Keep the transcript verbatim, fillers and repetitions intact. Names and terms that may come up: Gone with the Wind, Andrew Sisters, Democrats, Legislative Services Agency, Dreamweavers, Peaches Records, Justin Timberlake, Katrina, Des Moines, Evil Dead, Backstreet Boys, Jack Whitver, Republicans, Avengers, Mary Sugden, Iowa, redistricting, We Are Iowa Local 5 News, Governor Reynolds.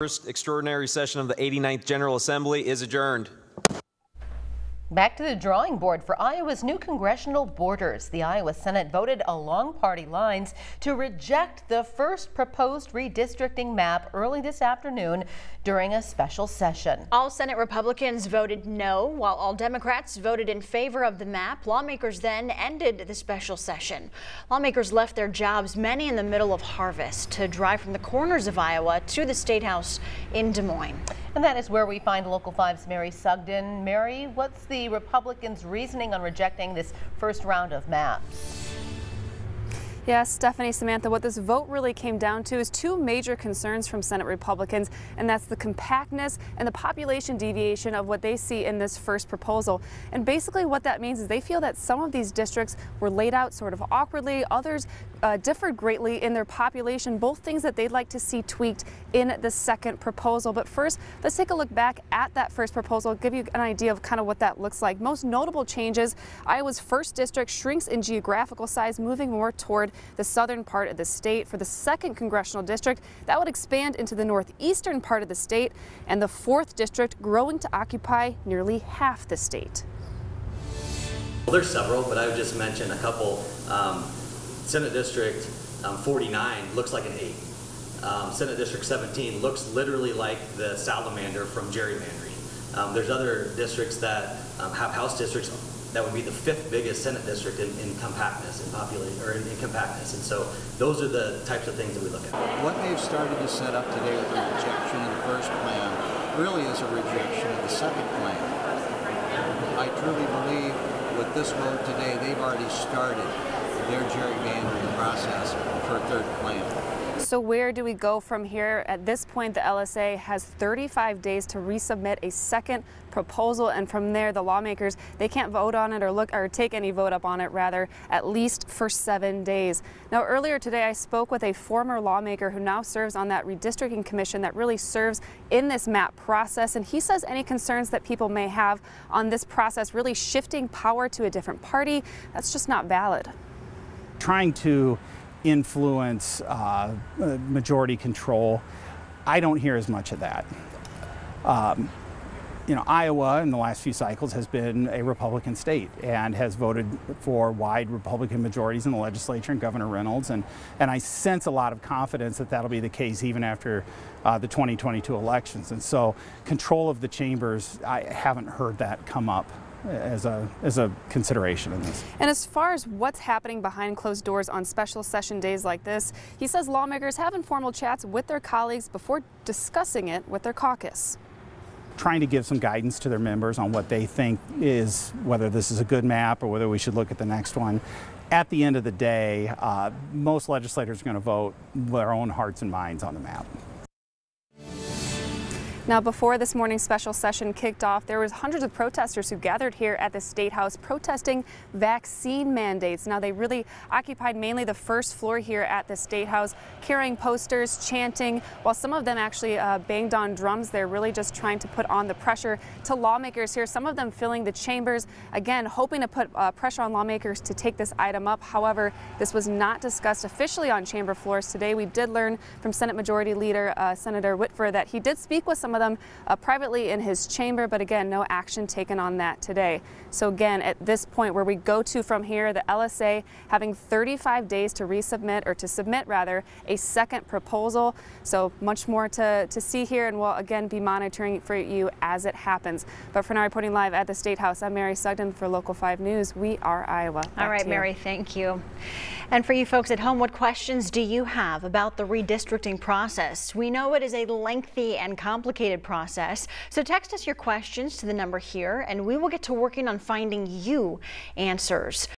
First extraordinary session of the eighty-ninth General Assembly is adjourned. Back to the drawing board for Iowa's new congressional borders. The Iowa Senate voted along party lines to reject the first proposed redistricting map early this afternoon during a special session. All Senate Republicans voted no, while all Democrats voted in favor of the map. Lawmakers then ended the special session. Lawmakers left their jobs, many in the middle of harvest, to drive from the corners of Iowa to the State House in Des Moines. And that is where we find Local five's Mary Sugden. Mary, what's the The Republicans' reasoning on rejecting this first round of maps? Yes, Stephanie, Samantha, what this vote really came down to is two major concerns from Senate Republicans, and that's the compactness and the population deviation of what they see in this first proposal. And basically what that means is they feel that some of these districts were laid out sort of awkwardly, others uh, differed greatly in their population, both things that they'd like to see tweaked in the second proposal. But first, let's take a look back at that first proposal, give you an idea of kind of what that looks like. Most notable changes, Iowa's first district shrinks in geographical size, moving more toward the southern part of the state. For the second congressional district, that would expand into the northeastern part of the state, and the fourth district growing to occupy nearly half the state. Well, there's several, but I would just mention a couple. Um, Senate District um, forty-nine looks like an eight. Um, Senate District seventeen looks literally like the salamander from gerrymandering. Um, there's other districts that um, have House districts that would be the fifth biggest Senate district in, in compactness and population, or in, in compactness. And so those are the types of things that we look at. What they've started to set up today with the rejection of the first plan really is a rejection of the second plan. I truly believe with this vote today, they've already started their gerrymandering process for a third plan. So where do we go from here? At this point, the L S A has thirty-five days to resubmit a second proposal, and from there, the lawmakers, they can't vote on it or look or take any vote up on it, rather, at least for seven days. Now, earlier today, I spoke with a former lawmaker who now serves on that redistricting commission that really serves in this map process, and he says any concerns that people may have on this process really shifting power to a different party, that's just not valid. Trying to influence, uh, majority control, I don't hear as much of that. Um, you know, Iowa in the last few cycles has been a Republican state and has voted for wide Republican majorities in the legislature and Governor Reynolds, and, and I sense a lot of confidence that that'll be the case even after uh, the twenty twenty-two elections. And so control of the chambers, I haven't heard that come up as a as a consideration in this. And as far as what's happening behind closed doors on special session days like this, he says lawmakers have informal chats with their colleagues before discussing it with their caucus. Trying to give some guidance to their members on what they think is, whether this is a good map or whether we should look at the next one. At the end of the day, uh, most legislators are going to vote their own hearts and minds on the map. Now, before this morning's special session kicked off, there was hundreds of protesters who gathered here at the State House protesting vaccine mandates. Now, they really occupied mainly the first floor here at the State House, carrying posters, chanting, while some of them actually uh, banged on drums. They're really just trying to put on the pressure to lawmakers here, some of them filling the chambers, again, hoping to put uh, pressure on lawmakers to take this item up. However, this was not discussed officially on chamber floors today. We did learn from Senate Majority Leader uh, Senator Whitver that he did speak with some of them uh, privately in his chamber, but again, no action taken on that today. So again, at this point where we go to from here, the L S A having thirty-five days to resubmit, or to submit rather, a second proposal. So much more to, to see here, and we'll again be monitoring for you as it happens. But for now, reporting live at the State House, I'm Mary Sugden for Local five News. We Are Iowa. All right, Mary, thank you. And for you folks at home, what questions do you have about the redistricting process? We know it is a lengthy and complicated process. So text us your questions to the number here, and we will get to working on finding you answers.